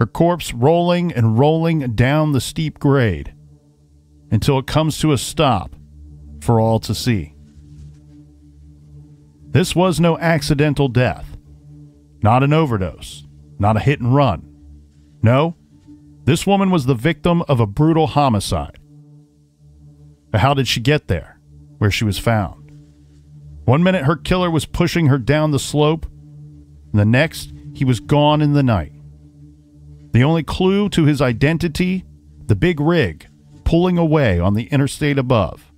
her corpse rolling and rolling down the steep grade until it comes to a stop for all to see. This was no accidental death, not an overdose, not a hit and run. No, this woman was the victim of a brutal homicide. But how did she get there, where she was found? One minute her killer was pushing her down the slope, and the next he was gone in the night. The only clue to his identity, the big rig pulling away on the interstate above.